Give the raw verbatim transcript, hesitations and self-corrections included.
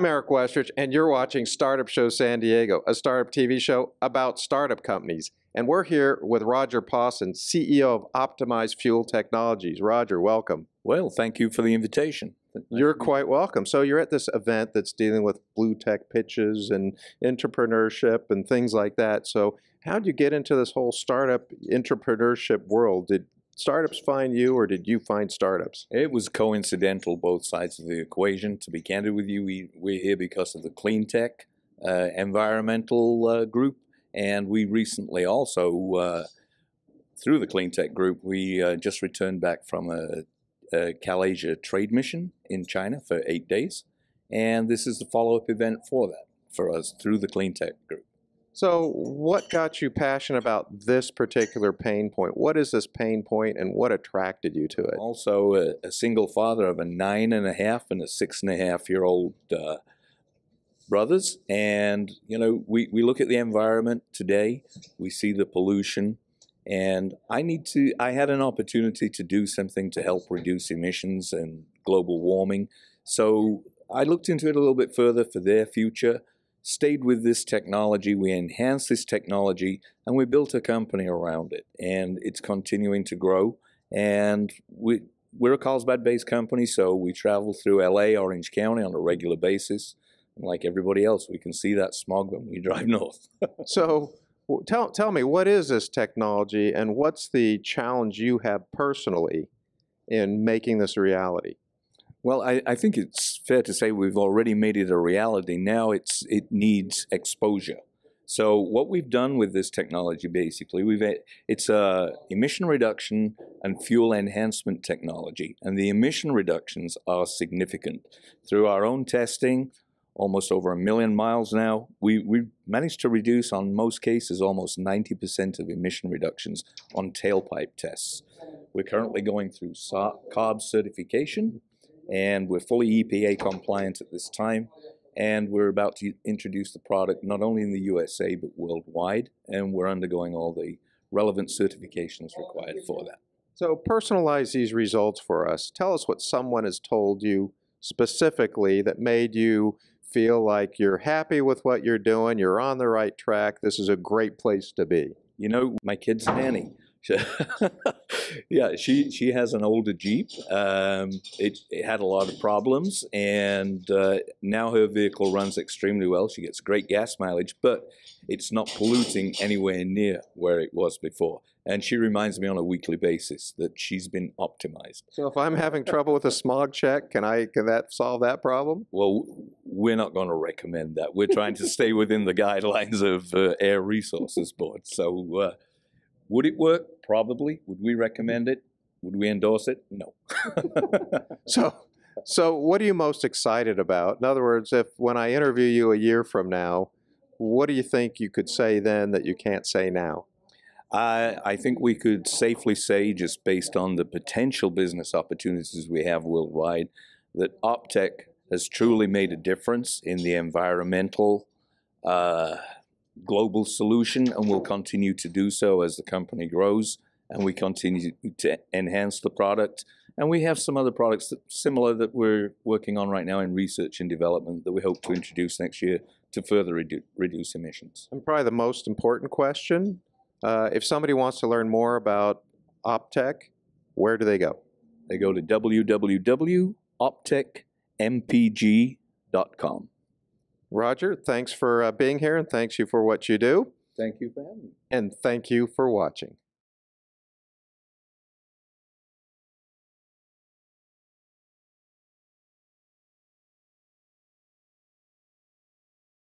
I'm Eric Westreich, and you're watching Startup Show San Diego, a startup T V show about startup companies. And we're here with Roger Pawson, C E O of Optimized Fuel Technologies. Roger, welcome. Well, thank you for the invitation. You're quite welcome. So you're at this event that's dealing with blue tech pitches and entrepreneurship and things like that. So how did you get into this whole startup entrepreneurship world? Did startups find you, or did you find startups? It was coincidental, both sides of the equation. To be candid with you, we, we're here because of the Cleantech uh, environmental uh, group, and we recently also, uh, through the Cleantech group, we uh, just returned back from a, a CalAsia trade mission in China for eight days, and this is the follow-up event for that, for us, through the Cleantech group. So what got you passionate about this particular pain point? What is this pain point, and what attracted you to it? Also, a, a single father of a nine and a half and a six and a half year old uh, brothers. And, you know, we, we look at the environment today, we see the pollution, and I need to, I had an opportunity to do something to help reduce emissions and global warming. So I looked into it a little bit further for their future. Stayed with this technology, we enhanced this technology, and we built a company around it, and it's continuing to grow. And we, we're a Carlsbad-based company, so we travel through L A, Orange County on a regular basis. And like everybody else, we can see that smog when we drive north. So tell, tell me, what is this technology, and what's the challenge you have personally in making this a reality? Well, I, I think it's fair to say we've already made it a reality. Now it's, it needs exposure. So what we've done with this technology, basically, we've it's a emission reduction and fuel enhancement technology. And the emission reductions are significant. Through our own testing, almost over a million miles now, we, we've managed to reduce, on most cases, almost ninety percent of emission reductions on tailpipe tests. We're currently going through CARB certification, and we're fully E P A compliant at this time, and we're about to introduce the product not only in the U S A but worldwide, and we're undergoing all the relevant certifications required for that. So personalize these results for us. Tell us what someone has told you specifically that made you feel like you're happy with what you're doing, you're on the right track, this is a great place to be. You know, my kid's nanny. yeah, she she has an older Jeep. Um, it, it had a lot of problems, and uh, now her vehicle runs extremely well. She gets great gas mileage, but it's not polluting anywhere near where it was before. And she reminds me on a weekly basis that she's been optimized. So if I'm having trouble with a smog check, can I can that solve that problem? Well, we're not going to recommend that. We're trying to stay within the guidelines of uh, Air Resources Board. So. Uh, Would it work? Probably. Would we recommend it? Would we endorse it? No. so, so what are you most excited about? In other words, if when I interview you a year from now, what do you think you could say then that you can't say now? I, I think we could safely say, just based on the potential business opportunities we have worldwide, that Optec has truly made a difference in the environmental uh, global solution, and will continue to do so as the company grows, and we continue to enhance the product. And we have some other products that similar that we're working on right now in research and development that we hope to introduce next year to further redu reduce emissions. And probably the most important question, uh, if somebody wants to learn more about Optec, where do they go? They go to w w w dot optec m p g dot com. Roger, thanks for uh, being here, and thanks you for what you do. Thank you for having me. And thank you for watching.